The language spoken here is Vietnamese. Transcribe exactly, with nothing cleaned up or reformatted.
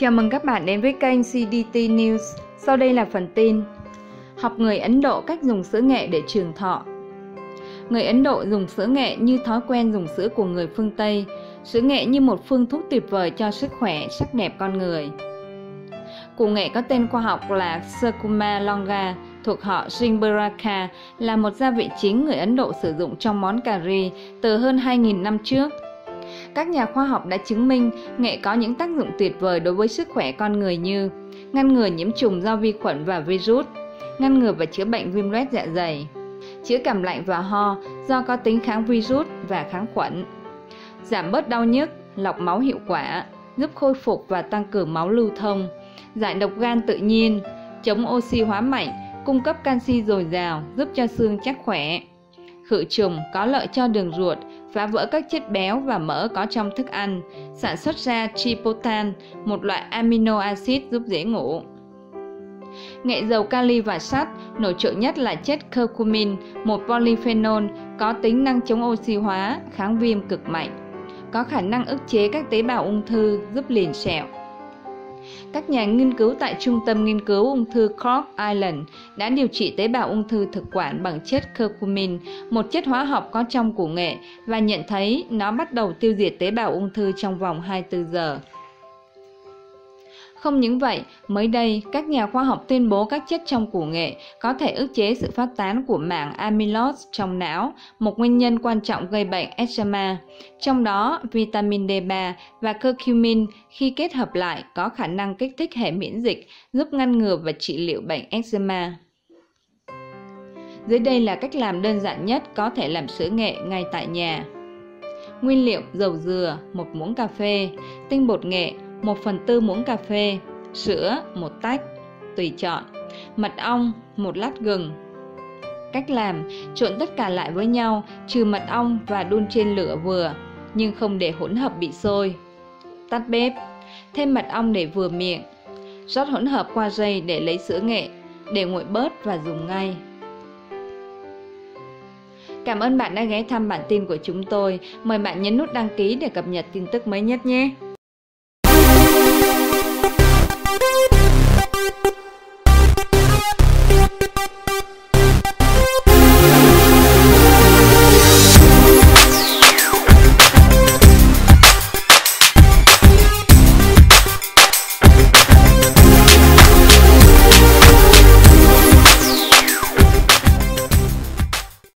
Chào mừng các bạn đến với kênh xê đê tê News. Sau đây là phần tin. Học người Ấn Độ cách dùng sữa nghệ để trường thọ. Người Ấn Độ dùng sữa nghệ như thói quen dùng sữa của người phương Tây. Sữa nghệ như một phương thuốc tuyệt vời cho sức khỏe, sắc đẹp con người. Củ nghệ có tên khoa học là Curcuma longa, thuộc họ Zingiberaceae, là một gia vị chính người Ấn Độ sử dụng trong món cà ri từ hơn hai nghìn năm trước. Các nhà khoa học đã chứng minh nghệ có những tác dụng tuyệt vời đối với sức khỏe con người như ngăn ngừa nhiễm trùng do vi khuẩn và virus, ngăn ngừa và chữa bệnh viêm loét dạ dày, chữa cảm lạnh và ho do có tính kháng virus và kháng khuẩn, giảm bớt đau nhức, lọc máu hiệu quả, giúp khôi phục và tăng cường máu lưu thông, giải độc gan tự nhiên, chống oxy hóa mạnh, cung cấp canxi dồi dào, giúp cho xương chắc khỏe, khử trùng, có lợi cho đường ruột, phá vỡ các chất béo và mỡ có trong thức ăn, sản xuất ra tryptophan, một loại amino acid giúp dễ ngủ. Nghệ giàu kali và sắt, nổi trội nhất là chất curcumin, một polyphenol có tính năng chống oxy hóa, kháng viêm cực mạnh, có khả năng ức chế các tế bào ung thư, giúp liền sẹo. Các nhà nghiên cứu tại Trung tâm Nghiên cứu Ung thư Cork Island đã điều trị tế bào ung thư thực quản bằng chất curcumin, một chất hóa học có trong củ nghệ, và nhận thấy nó bắt đầu tiêu diệt tế bào ung thư trong vòng hai mươi tư giờ. Không những vậy, mới đây, các nhà khoa học tuyên bố các chất trong củ nghệ có thể ức chế sự phát tán của mảng amyloid trong não, một nguyên nhân quan trọng gây bệnh eczema. Trong đó, vitamin D ba và curcumin khi kết hợp lại có khả năng kích thích hệ miễn dịch, giúp ngăn ngừa và trị liệu bệnh eczema. Dưới đây là cách làm đơn giản nhất có thể làm sữa nghệ ngay tại nhà. Nguyên liệu: dầu dừa, một muỗng cà phê, tinh bột nghệ, một phần tư muỗng cà phê, sữa một tách, tùy chọn, mật ong, một lát gừng. Cách làm: trộn tất cả lại với nhau, trừ mật ong, và đun trên lửa vừa, nhưng không để hỗn hợp bị sôi. Tắt bếp, thêm mật ong để vừa miệng, rót hỗn hợp qua dây để lấy sữa nghệ, để nguội bớt và dùng ngay. Cảm ơn bạn đã ghé thăm bản tin của chúng tôi. Mời bạn nhấn nút đăng ký để cập nhật tin tức mới nhất nhé.